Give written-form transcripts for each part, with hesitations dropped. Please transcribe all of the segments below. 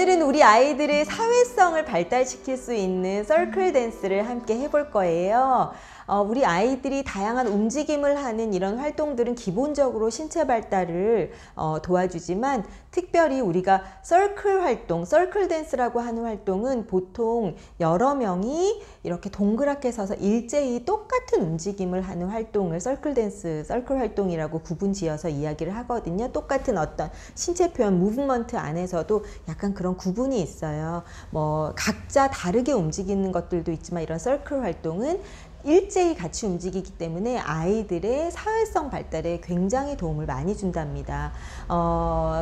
오늘은 우리 아이들의 사회성을 발달시킬 수 있는 서클 댄스를 함께 해볼 거예요. 우리 아이들이 다양한 움직임을 하는 이런 활동들은 기본적으로 신체 발달을 도와주지만, 특별히 우리가 서클 활동, 서클 댄스라고 하는 활동은 보통 여러 명이 이렇게 동그랗게 서서 일제히 똑같은 움직임을 하는 활동을 서클 댄스, 서클 활동이라고 구분지어서 이야기를 하거든요. 똑같은 어떤 신체 표현, 무브먼트 안에서도 약간 그런 구분이 있어요. 뭐 각자 다르게 움직이는 것들도 있지만 이런 서클 활동은 일제히 같이 움직이기 때문에 아이들의 사회성 발달에 굉장히 도움을 많이 준답니다.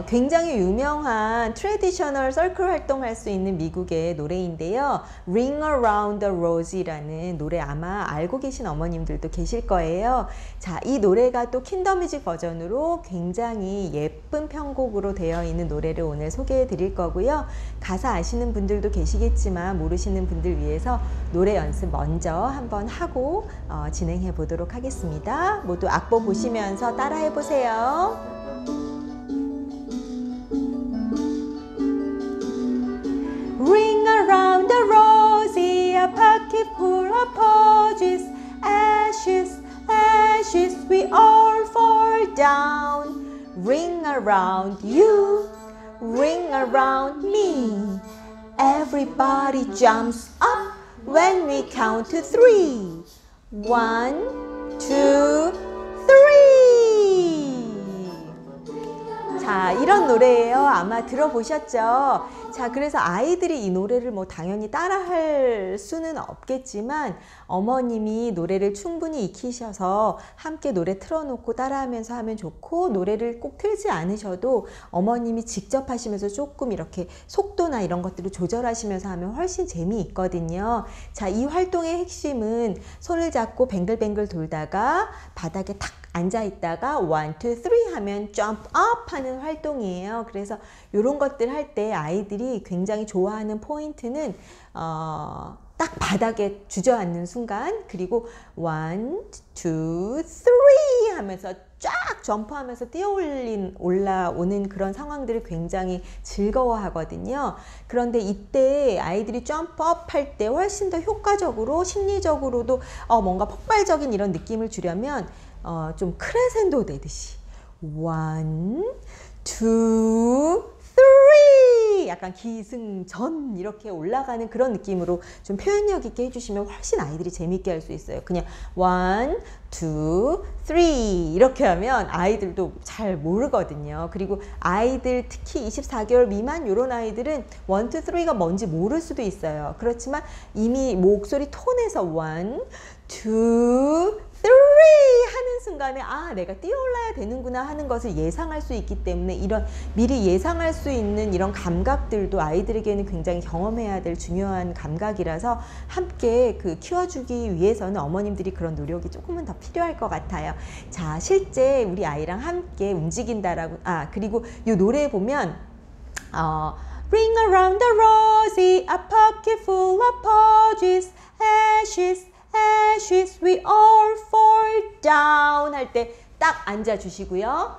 굉장히 유명한 트래디셔널 서클 활동할 수 있는 미국의 노래인데요. Ring Around the Rosey라는 노래 아마 알고 계신 어머님들도 계실 거예요. 자, 이 노래가 또 킨더뮤직 버전으로 굉장히 예쁜 편곡으로 되어 있는 노래를 오늘 소개해 드릴 거고요. 가사 아시는 분들도 계시겠지만 모르시는 분들 위해서 노래 연습 먼저 한번 하고 진행해 보도록 하겠습니다. 모두 악보 보시면서 따라해 보세요. Ring around the rosy, a pocket full of posies, ashes, ashes, we all fall down. Ring around you, ring around me, everybody jumps up when we count to three. 1, 2, 3. 자, 이런 노래예요. 아마 들어보셨죠? 자, 그래서 아이들이 이 노래를 뭐 당연히 따라할 수는 없겠지만 어머님이 노래를 충분히 익히셔서 함께 노래 틀어놓고 따라하면서 하면 좋고, 노래를 꼭 틀지 않으셔도 어머님이 직접 하시면서 조금 이렇게 속도나 이런 것들을 조절하시면서 하면 훨씬 재미있거든요. 자, 이 활동의 핵심은 손을 잡고 뱅글뱅글 돌다가 바닥에 탁 앉아 있다가 1, 2, 3 하면 jump up 하는 활동이에요. 그래서 이런 것들 할 때 아이들이 굉장히 좋아하는 포인트는 딱 바닥에 주저앉는 순간, 그리고 1, 2, 3 하면서 쫙 점프하면서 올라오는 그런 상황들을 굉장히 즐거워 하거든요. 그런데 이때 아이들이 점프업 할 때 훨씬 더 효과적으로, 심리적으로도 뭔가 폭발적인 이런 느낌을 주려면 좀 크레센도 되듯이 1, 2, 3 약간 기승전 이렇게 올라가는 그런 느낌으로 좀 표현력 있게 해주시면 훨씬 아이들이 재밌게 할 수 있어요. 그냥 1, 2, 3 이렇게 하면 아이들도 잘 모르거든요. 그리고 아이들, 특히 24개월 미만 요런 아이들은 1, 2, 3가 뭔지 모를 수도 있어요. 그렇지만 이미 목소리 톤에서 1, 2, 3 하는 순간에 내가 뛰어올라야 되는구나 하는 것을 예상할 수 있기 때문에 이런 미리 예상할 수 있는 이런 감각들도 아이들에게는 굉장히 경험해야 될 중요한 감각이라서 함께 키워주기 위해서는 어머님들이 그런 노력이 조금은 더 필요할 것 같아요. 자, 실제 우리 아이랑 함께 움직인다라고, 그리고 이 노래에 보면 Ring around the rosy, a pocket full of posies, ashes, ashes, we all fall down 할 때 딱 앉아 주시고요.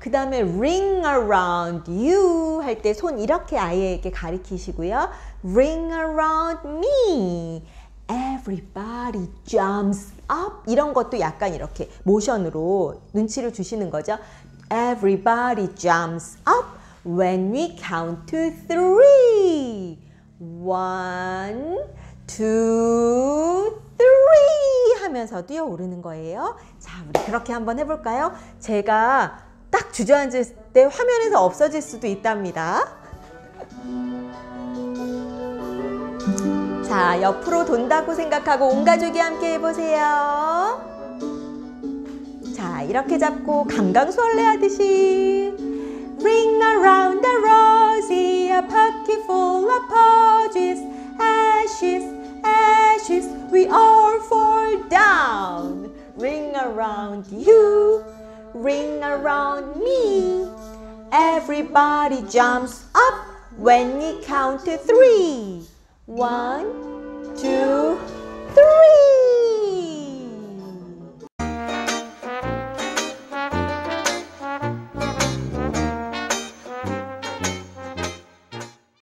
그 다음에 ring around you 할 때 손 이렇게 아이에게 가리키시고요. Ring around me, everybody jumps up 이런 것도 약간 이렇게 모션으로 눈치를 주시는 거죠. Everybody jumps up when we count to 3. 1, 2, 3 하면서 뛰어오르는 거예요. 자, 우리 그렇게 한번 해볼까요? 제가 딱 주저앉을 때 화면에서 없어질 수도 있답니다. 자, 옆으로 돈다고 생각하고 온 가족이 함께 해보세요. 자, 이렇게 잡고 강강술래 하듯이 Ring around the rosy, a pocket full of posies, ashes, ashes, we all fall down. Ring around you, ring around me, everybody jumps up when we count to 3. 1, 2, 3.